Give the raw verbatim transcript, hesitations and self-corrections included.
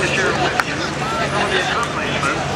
to share with you some of the accomplishments